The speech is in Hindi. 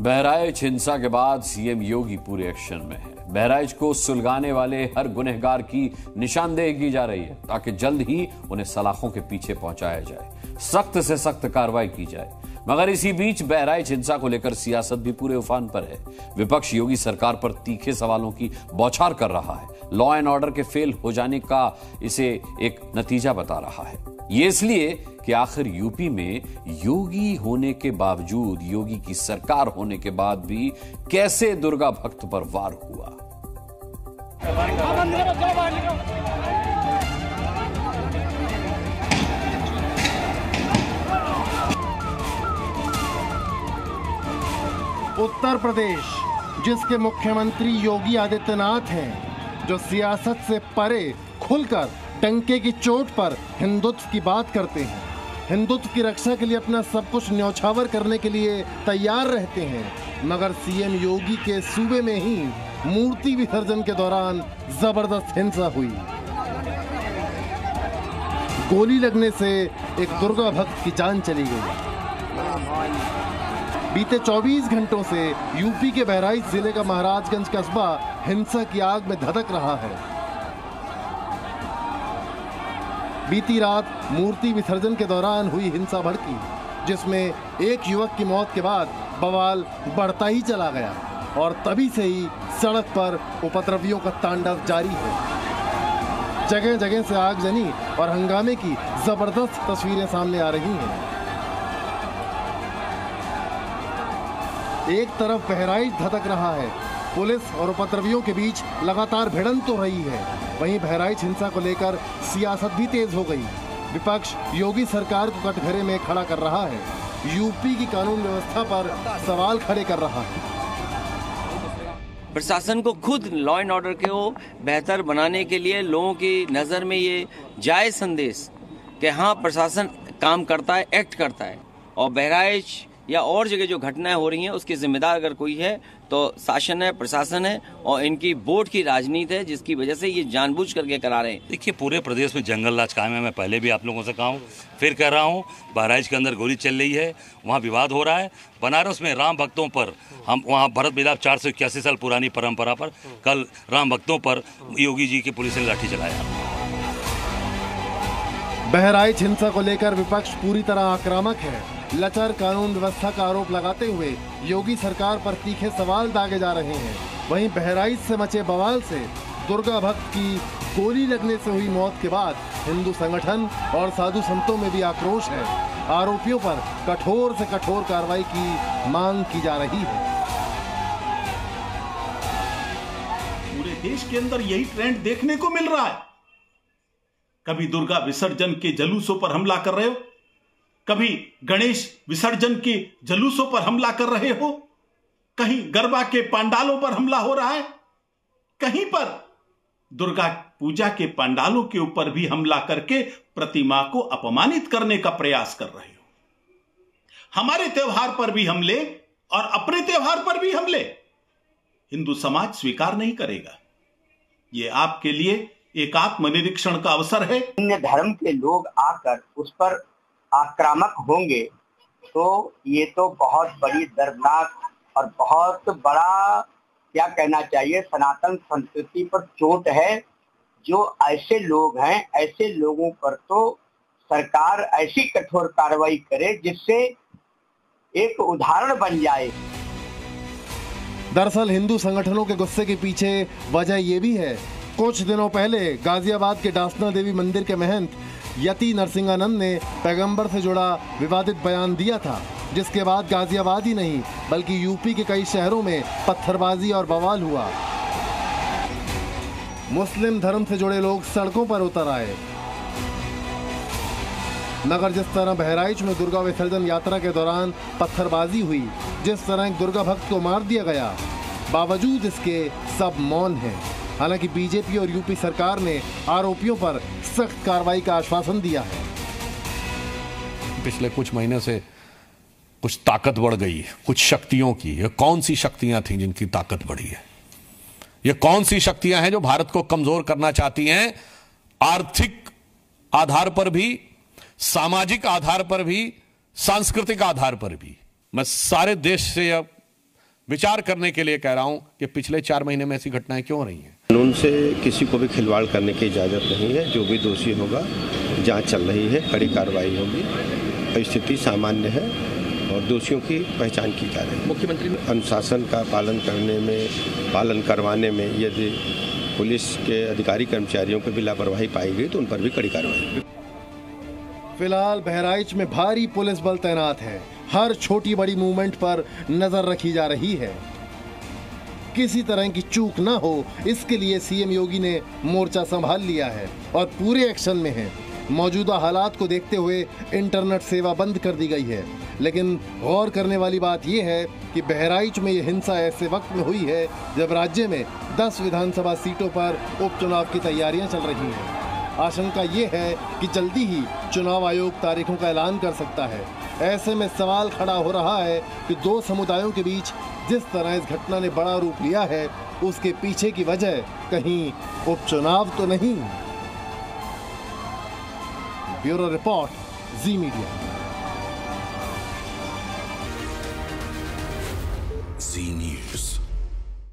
बहराइच हिंसा के बाद सीएम योगी पूरे एक्शन में है। बहराइच को सुलगाने वाले हर गुनहगार की निशानदेही की जा रही है ताकि जल्द ही उन्हें सलाखों के पीछे पहुंचाया जाए, सख्त से सख्त कार्रवाई की जाए। मगर इसी बीच बहराइच हिंसा को लेकर सियासत भी पूरे उफान पर है। विपक्ष योगी सरकार पर तीखे सवालों की बौछार कर रहा है, लॉ एंड ऑर्डर के फेल हो जाने का इसे एक नतीजा बता रहा है। ये इसलिए कि आखिर यूपी में योगी होने के बावजूद, योगी की सरकार होने के बाद भी कैसे दुर्गा भक्त पर वार हुआ। उत्तर प्रदेश, जिसके मुख्यमंत्री योगी आदित्यनाथ हैं, जो सियासत से परे खुलकर डंके की चोट पर हिंदुत्व की बात करते हैं, हिंदुत्व की रक्षा के लिए अपना सब कुछ न्यौछावर करने के लिए तैयार रहते हैं, मगर सीएम योगी के सूबे में ही मूर्ति विसर्जन के दौरान जबरदस्त हिंसा हुई। गोली लगने से एक दुर्गा भक्त की जान चली गई। बीते 24 घंटों से यूपी के बहराइच जिले का महाराजगंज कस्बा हिंसा की आग में धधक रहा है। बीती रात मूर्ति विसर्जन के दौरान हुई हिंसा भड़की, जिसमें एक युवक की मौत के बाद बवाल बढ़ता ही चला गया और तभी से ही सड़क पर उपद्रवियों का तांडव जारी है। जगह जगह से आगजनी और हंगामे की जबरदस्त तस्वीरें सामने आ रही हैं। एक तरफ बहराइच धधक रहा है, पुलिस और उपद्रवियों के बीच लगातार भिड़ंत तो रही है, वहीं बहराइच हिंसा को लेकर सियासत भी तेज हो गई। विपक्ष योगी सरकार को कटघरे में खड़ा कर रहा है, यूपी की कानून व्यवस्था पर सवाल खड़े कर रहा है। प्रशासन को खुद लॉ एंड ऑर्डर को बेहतर बनाने के लिए लोगों की नज़र में ये जायज संदेश कि हाँ, प्रशासन काम करता है, एक्ट करता है, और बहराइच या और जगह जो घटनाएं हो रही हैं उसकी जिम्मेदार अगर कोई है तो शासन है, प्रशासन है, और इनकी बोर्ड की राजनीति है, जिसकी वजह से ये जानबूझ करके करा रहे हैं। देखिए, पूरे प्रदेश में जंगल राज कायम है। मैं पहले भी आप लोगों से कहा हूँ, फिर कह रहा हूँ, बहराइच के अंदर गोली चल रही है, वहाँ विवाद हो रहा है। बनारस में राम भक्तों पर, हम वहाँ भरत मिलाप 481 साल पुरानी परंपरा पर, कल राम भक्तों पर योगी जी की पुलिस ने लाठी चलाया। बहराइच हिंसा को लेकर विपक्ष पूरी तरह आक्रामक है। लचर कानून व्यवस्था का आरोप लगाते हुए योगी सरकार पर तीखे सवाल दागे जा रहे हैं। वहीं बहराइच से मचे बवाल से दुर्गा भक्त की गोली लगने से हुई मौत के बाद हिंदू संगठन और साधु संतों में भी आक्रोश है। आरोपियों पर कठोर से कठोर कार्रवाई की मांग की जा रही है। पूरे देश के अंदर यही ट्रेंड देखने को मिल रहा है। कभी दुर्गा विसर्जन के जलूसों पर हमला कर रहे हो, कभी गणेश विसर्जन के जलूसों पर हमला कर रहे हो, कहीं गरबा के पंडालों पर हमला हो रहा है, कहीं पर दुर्गा पूजा के पंडालों के ऊपर भी हमला करके प्रतिमा को अपमानित करने का प्रयास कर रहे हो। हमारे त्योहार पर भी हमले और अपने त्योहार पर भी हमले हिंदू समाज स्वीकार नहीं करेगा। ये आपके लिए एक आत्मनिरीक्षण का अवसर है। अन्य धर्म के लोग आकर उस पर आक्रामक होंगे तो ये तो बहुत बड़ी दर्दनाक और बहुत बड़ा, क्या कहना चाहिए, सनातन संस्कृति पर चोट है। जो ऐसे लोग हैं, ऐसे लोगों पर तो सरकार ऐसी कठोर कार्रवाई करे जिससे एक उदाहरण बन जाए। दरअसल हिंदू संगठनों के गुस्से के पीछे वजह ये भी है, कुछ दिनों पहले गाजियाबाद के डासना देवी मंदिर के महंत यती नरसिंगानंद ने पैगंबर से जुड़ा विवादित बयान दिया था, जिसके बाद गाजियाबाद ही नहीं बल्कि यूपी के कई शहरों में पत्थरबाजी और बवाल हुआ। मुस्लिम धर्म से जुड़े लोग सड़कों पर उतर आए। मगर जिस तरह बहराइच में दुर्गा विसर्जन यात्रा के दौरान पत्थरबाजी हुई, जिस तरह एक दुर्गा भक्त को मार दिया गया, बावजूद इसके सब मौन है। हालांकि बीजेपी और यूपी सरकार ने आरोपियों पर सख्त कार्रवाई का आश्वासन दिया है। पिछले कुछ महीने से कुछ ताकत बढ़ गई है कुछ शक्तियों की। ये कौन सी शक्तियां थीं जिनकी ताकत बढ़ी है? ये कौन सी शक्तियां हैं जो भारत को कमजोर करना चाहती हैं, आर्थिक आधार पर भी, सामाजिक आधार पर भी, सांस्कृतिक आधार पर भी? मैं सारे देश से अब विचार करने के लिए कह रहा हूं कि पिछले 4 महीने में ऐसी घटनाएं क्यों हो रही हैं। कानून से किसी को भी खिलवाड़ करने की इजाज़त नहीं है। जो भी दोषी होगा, जांच चल रही है, कड़ी कार्रवाई होगी। परिस्थिति सामान्य है और दोषियों की पहचान की जा रही है। मुख्यमंत्री अनुशासन का पालन करवाने में यदि पुलिस के अधिकारी कर्मचारियों को भी लापरवाही पाई गई तो उन पर भी कड़ी कार्रवाई। फिलहाल बहराइच में भारी पुलिस बल तैनात है। हर छोटी बड़ी मूवमेंट पर नजर रखी जा रही है। किसी तरह की चूक ना हो, इसके लिए सीएम योगी ने मोर्चा संभाल लिया है और पूरे एक्शन में है। मौजूदा हालात को देखते हुए इंटरनेट सेवा बंद कर दी गई है, लेकिन गौर करने वाली बात यह है कि बहराइच में यह हिंसा ऐसे वक्त में हुई है जब राज्य में 10 विधानसभा सीटों पर उपचुनाव की तैयारियां चल रही हैं। आशंका ये है कि जल्दी ही चुनाव आयोग तारीखों का ऐलान कर सकता है। ऐसे में सवाल खड़ा हो रहा है कि दो समुदायों के बीच जिस तरह इस घटना ने बड़ा रूप लिया है, उसके पीछे की वजह कहीं उपचुनाव तो नहीं। Bureau report, Zee media. Zee news.